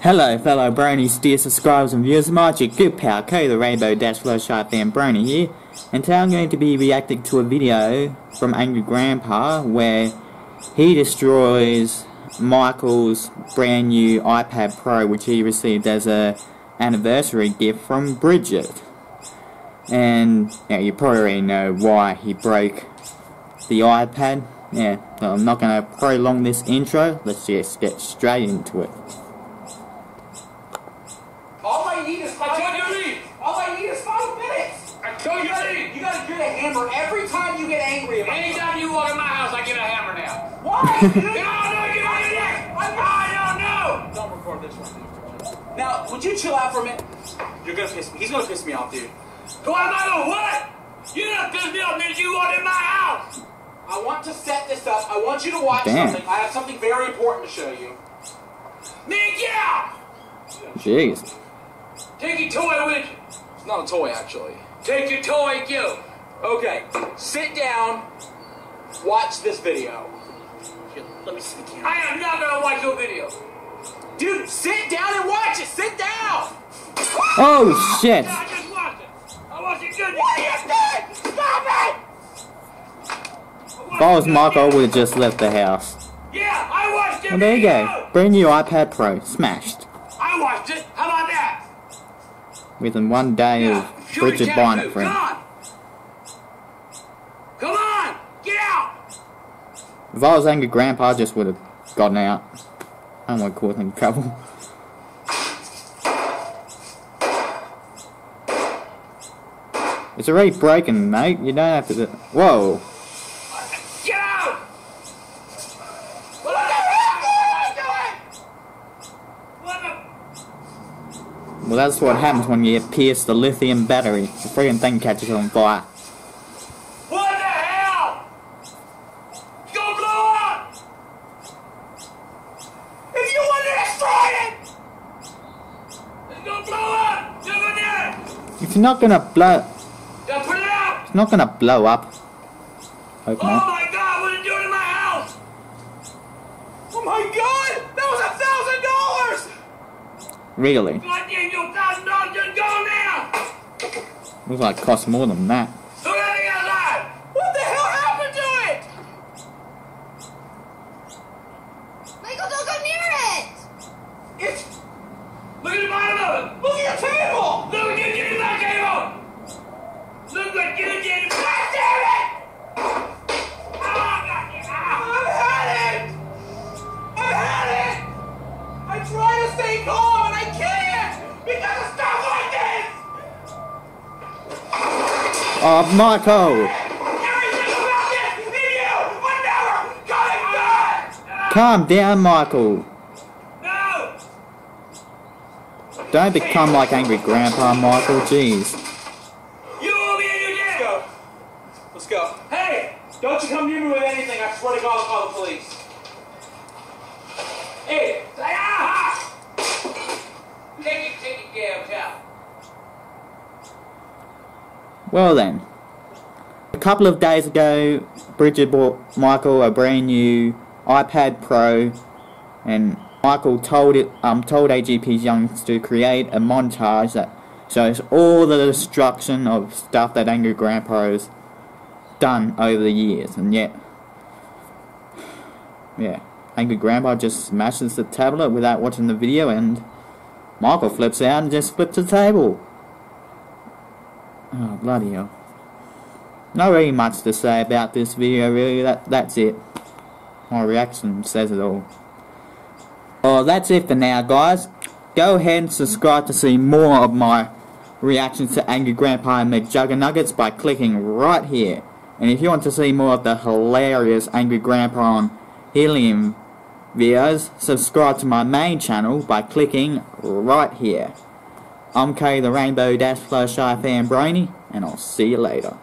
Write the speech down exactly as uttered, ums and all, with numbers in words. Hello fellow bronies, dear subscribers and viewers, my good pal Kodie the Rainbow Dash Flow Shark fan Brony here, and today I'm going to be reacting to a video from Angry Grandpa where he destroys Michael's brand new iPad Pro, which he received as a anniversary gift from Bridgette. And yeah, you probably already know why he broke the iPad. Yeah, so I'm not going to prolong this intro, let's just get straight into it. Every time you get angry about anytime you walk in my house, I get a hammer now. Why? No, no, get out of here! I don't know! Don't record this one. Now, would you chill out for a minute? You're gonna piss me. He's gonna piss me off, dude. Who am I gonna what? You didn't piss me off, bitch. You walked in my house! I want to set this up. I want you to watch Damn. something. I have something very important to show you. Nick, yeah! Jeez. Take your toy with you. It's not a toy, actually. Take your toy with you. Okay, sit down, watch this video. Here, let me see the camera. I am not gonna watch your video. Dude, sit down and watch it, sit down! Oh shit! I just watched it. I watched it good. What are you doing? Stop it! If I was Michael, I would have just left the house. Yeah, I watched it! Well, there you go. Brand new iPad Pro, smashed. I watched it, how about that? Within one day yeah. of Bridgette buying it for him. If I was angry, Grandpa just would have gotten out. I don't want to cause any trouble. It's already breaking, mate. You don't have to do it. Whoa! Get out! What the fuck? Well, that's what happens when you pierce the lithium battery. The freaking thing catches on fire. It's not gonna blow. Yeah, put it out. It's not gonna blow up. Hope oh not. my god, what are you doing in my house? Oh my god, that was a thousand dollars! Really? It was like cost more than that. So that ain't alive! What the hell happened to it? Michael, don't go near it! It's. Look at the bottom of it! Look at your table! Look at your table! Look like you did! God damn it! Oh, God, yeah. I've had it! I've had it! I try to stay calm and I can't! Because of stuff like this! Oh, Michael! Everything about this in you will never come back! Calm down, Michael. No! Don't become like Angry Grandpa, Michael. Jeez. Don't you come near me with anything, I swear to God I'll call the police. Hey! Ah! Take it, take it, get out. Well then. A couple of days ago, Bridgette bought Michael a brand new iPad Pro, and Michael told it um told A G P's youngs to create a montage that shows all the destruction of stuff that Angry Grandpa's done over the years, and yet yeah, Angry Grandpa just smashes the tablet without watching the video, and Michael flips out and just flips the table. Oh, bloody hell. Not really much to say about this video really, that that's it. My reaction says it all. Well, that's it for now guys. Go ahead and subscribe to see more of my reactions to Angry Grandpa and McJugger Nuggets by clicking right here. And if you want to see more of the hilarious Angry Grandpa on Helium videos, subscribe to my main channel by clicking right here. I'm Kodie the Rainbow Dash Flow Shark fan Brony, and I'll see you later.